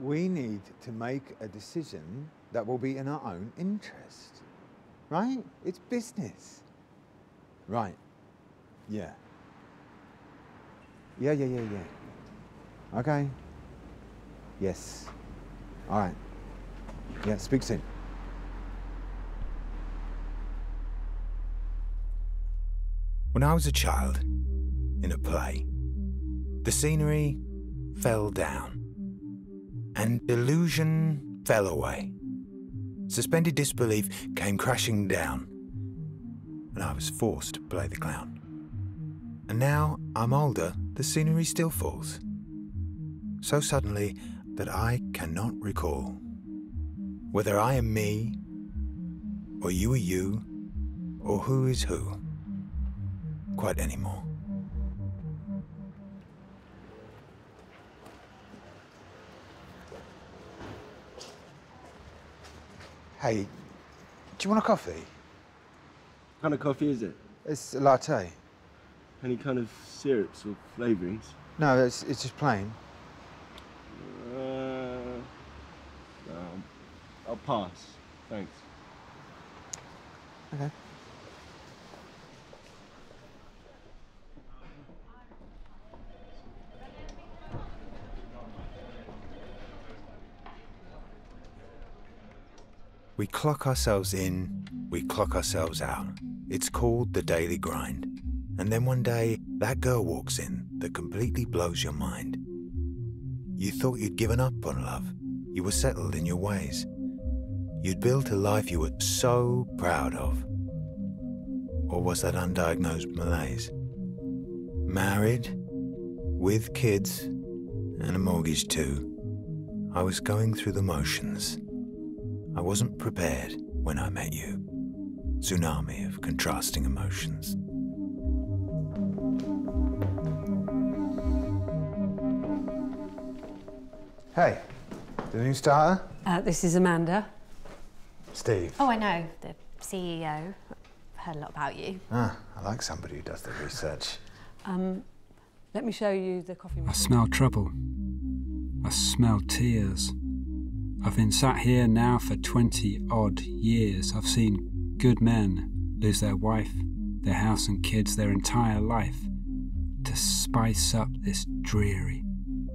we need to make a decision that will be in our own interest, right? It's business. Right. Yeah. Yeah. Okay. Yes. All right. Yeah, speak soon. When I was a child, in a play, the scenery fell down and delusion fell away. Suspended disbelief came crashing down and I was forced to play the clown. And now I'm older, the scenery still falls. So suddenly that I cannot recall whether I am me, or you are you, or who is who, quite anymore. Hey, do you want a coffee? What kind of coffee is it? It's a latte. Any kind of syrups or flavourings? No, it's just plain. I'll pass. Thanks. Okay. We clock ourselves in, we clock ourselves out. It's called the daily grind. And then one day, that girl walks in that completely blows your mind. You thought you'd given up on love. You were settled in your ways. You'd built a life you were so proud of. Or was that undiagnosed malaise? Married, with kids, and a mortgage too. I was going through the motions. I wasn't prepared when I met you. Tsunami of contrasting emotions. Hey, the new starter? This is Amanda. Steve. Oh, I know, the CEO. I've heard a lot about you. Ah, I like somebody who does the research. Let me show you the coffee machine. I smell trouble. I smell tears. I've been sat here now for 20-odd years. I've seen good men lose their wife, their house and kids, their entire life to spice up this dreary,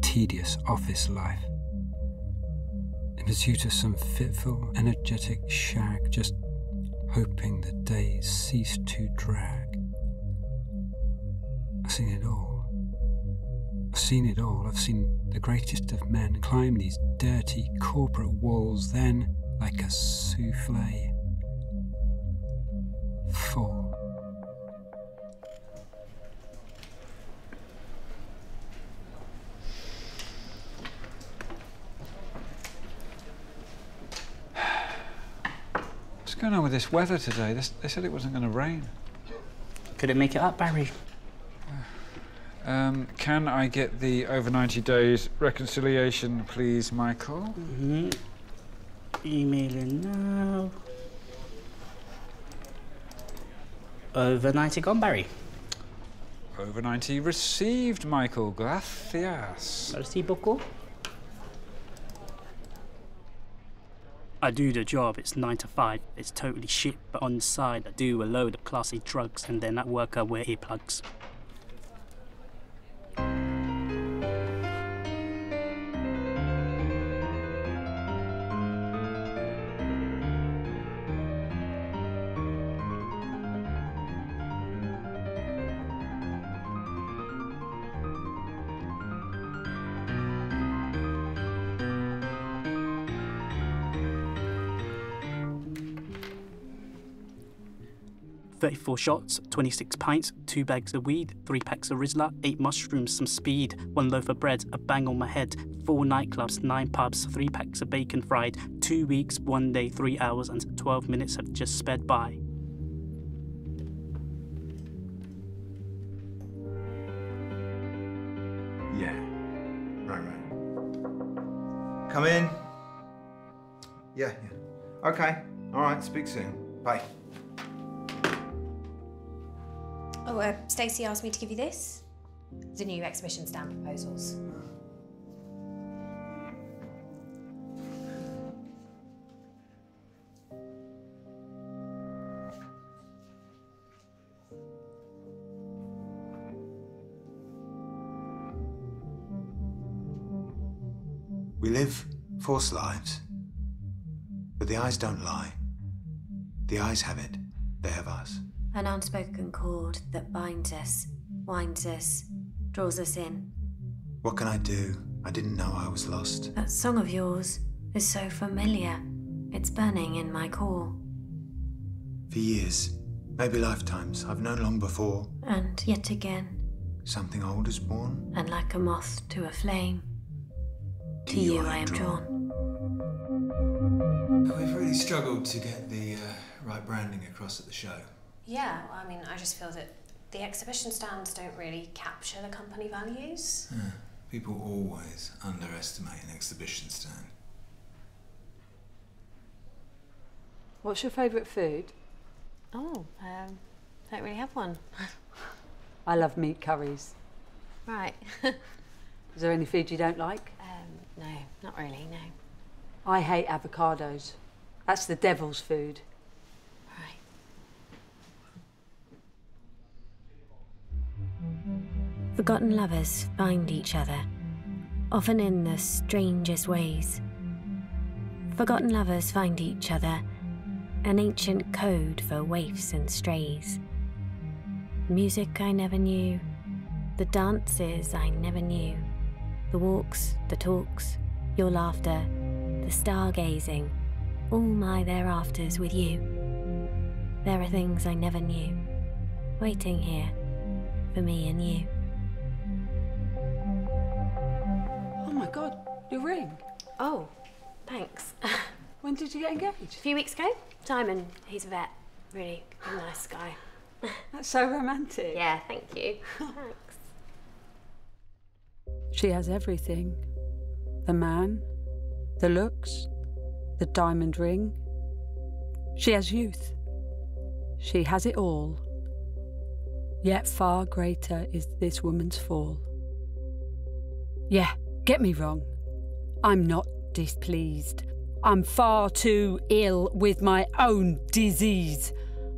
tedious office life. In pursuit of some fitful, energetic shag, just hoping the days cease to drag. I've seen it all. I've seen it all. I've seen the greatest of men climb these dirty corporate walls, then, like a souffle, fall. What's going on with this weather today? They said it wasn't going to rain. Could it make it up, Barry? Can I get the over 90 days reconciliation, please, Michael? Mm-hmm. Emailing now. Over 90 gone, Barry. Over 90 received, Michael. Gracias. Merci beaucoup. I do the job, it's 9 to 5. It's totally shit, but on the side, I do a load of classy drugs and then at work I wear earplugs. Four shots, 26 pints, 2 bags of weed, 3 packs of Rizla, 8 mushrooms, some speed, 1 loaf of bread, a bang on my head, 4 nightclubs, 9 pubs, 3 packs of bacon fried, 2 weeks, 1 day, 3 hours, and 12 minutes have just sped by. Yeah, right. Come in. Yeah. Okay, all right, speak soon. Bye. Oh, Stacey asked me to give you this. The new exhibition stand proposals. We live forced lives. But the eyes don't lie. The eyes have it. They have us. An unspoken cord that binds us, winds us, draws us in. What can I do? I didn't know I was lost. That song of yours is so familiar. It's burning in my core. For years, maybe lifetimes, I've known long before. And yet again. Something old is born. And like a moth to a flame, to you I am drawn. We've really struggled to get the right branding across at the show. Yeah, well, I mean, I just feel that the exhibition stands don't really capture the company values. Yeah. People always underestimate an exhibition stand. What's your favourite food? Oh, I don't really have one. I love meat curries. Right. Is there any food you don't like? No, not really, no. I hate avocados. That's the devil's food. Right. Forgotten lovers find each other, often in the strangest ways. Forgotten lovers find each other, an ancient code for waifs and strays. Music I never knew, the dances I never knew, the walks, the talks, your laughter, the stargazing, all my thereafters with you. There are things I never knew, waiting here for me and you. Oh my God, your ring. Oh, thanks. When did you get engaged? A few weeks ago. Simon, he's a vet. Really nice guy. That's so romantic. Yeah, thank you. Thanks. She has everything. The man, the looks, the diamond ring. She has youth. She has it all. Yet far greater is this woman's fall. Yeah, get me wrong. I'm not displeased. I'm far too ill with my own disease.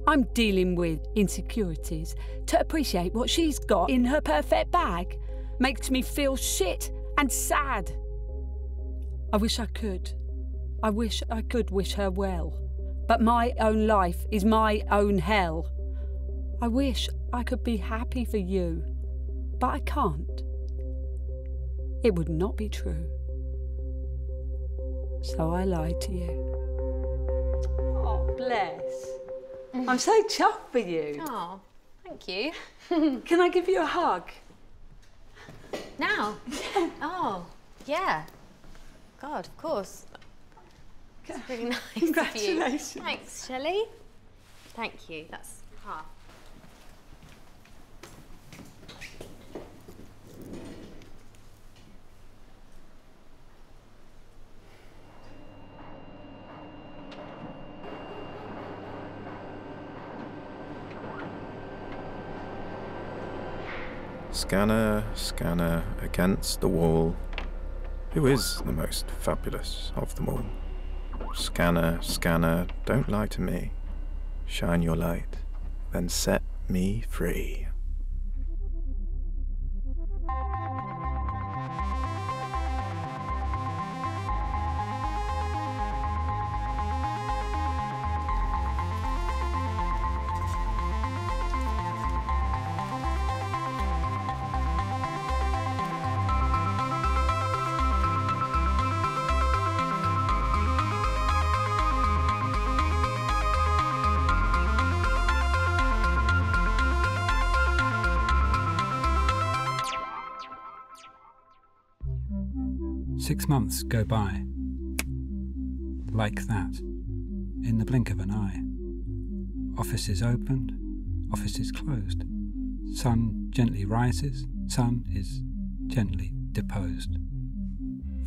I'm dealing with insecurities. To appreciate what she's got in her perfect bag makes me feel shit and sad. I wish I could. I wish I could wish her well. But my own life is my own hell. I wish I could be happy for you, but I can't. It would not be true. So I lied to you. Oh, bless. I'm so chuffed for you. Oh, thank you. Can I give you a hug? Now? Oh, yeah. God, of course. That's really nice. Congratulations. Of you. Thanks, Shelley. Thank you. That's half. Scanner, scanner, against the wall. Who is the most fabulous of them all? Scanner, scanner, don't lie to me. Shine your light, then set me free. Months go by, like that, in the blink of an eye. Offices opened, offices closed. Sun gently rises, sun is gently deposed.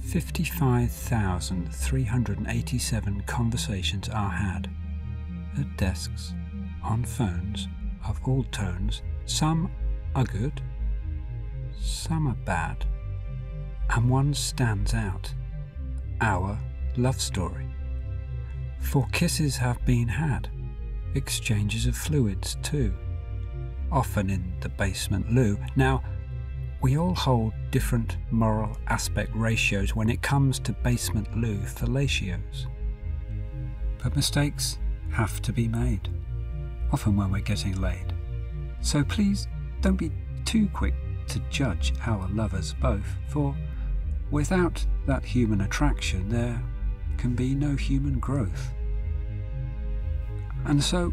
55,387 conversations are had, at desks, on phones, of all tones. Some are good, some are bad. And one stands out, our love story. For kisses have been had, exchanges of fluids too, often in the basement loo. Now, We all hold different moral aspect ratios when it comes to basement loo fellatios. But mistakes have to be made, often when we're getting laid. So please don't be too quick to judge our lovers both, for without that human attraction there can be no human growth. And so,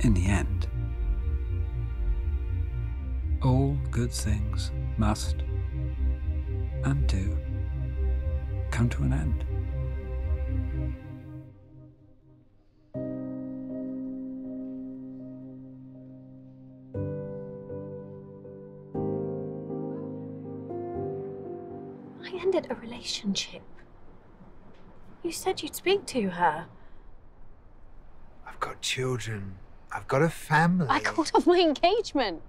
in the end, all good things must and do come to an end. I ended a relationship. You said you'd speak to her. I've got children. I've got a family. I called off my engagement.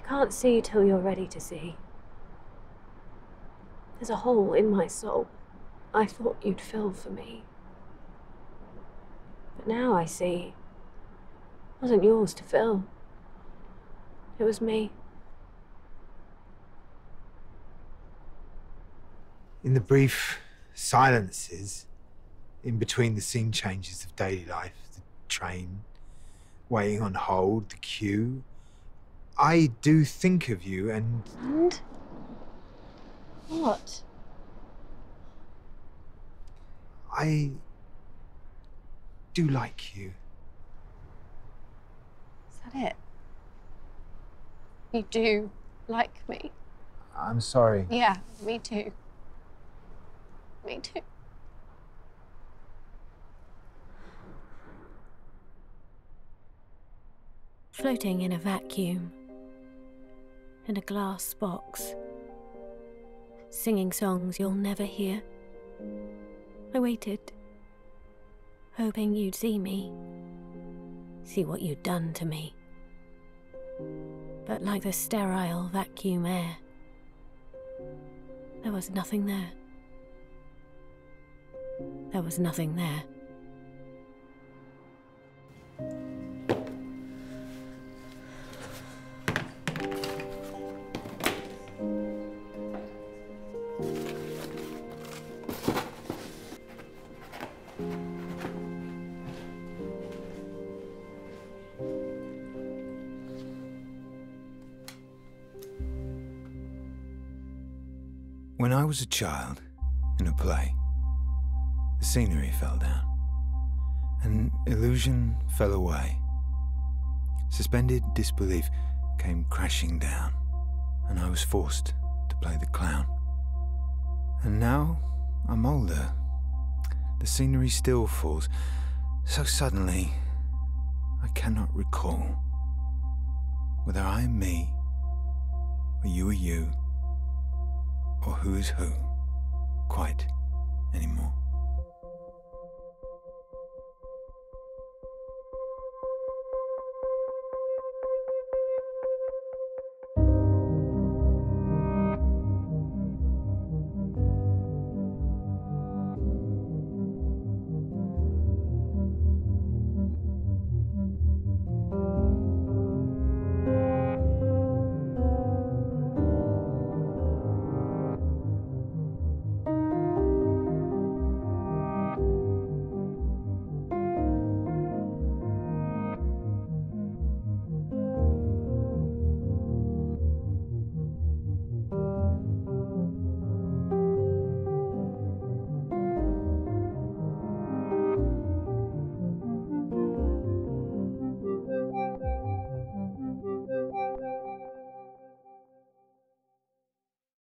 You can't see till you're ready to see. There's a hole in my soul I thought you'd fill for me. But now I see it wasn't yours to fill. It was me. In the brief silences in between the scene changes of daily life, the train, waiting on hold, the queue, I do think of you and... And? What? I do like you. Is that it? You do like me. I'm sorry. Yeah, me too. Me too. Floating in a vacuum, in a glass box, singing songs you'll never hear. I waited, hoping you'd see me, see what you'd done to me. But like the sterile vacuum air, there was nothing there. There was nothing there. When I was a child, in a play, the scenery fell down, an illusion fell away. Suspended disbelief came crashing down, and I was forced to play the clown. And now I'm older, the scenery still falls, so suddenly I cannot recall whether I am me, or you are you, or who is who, quite anymore.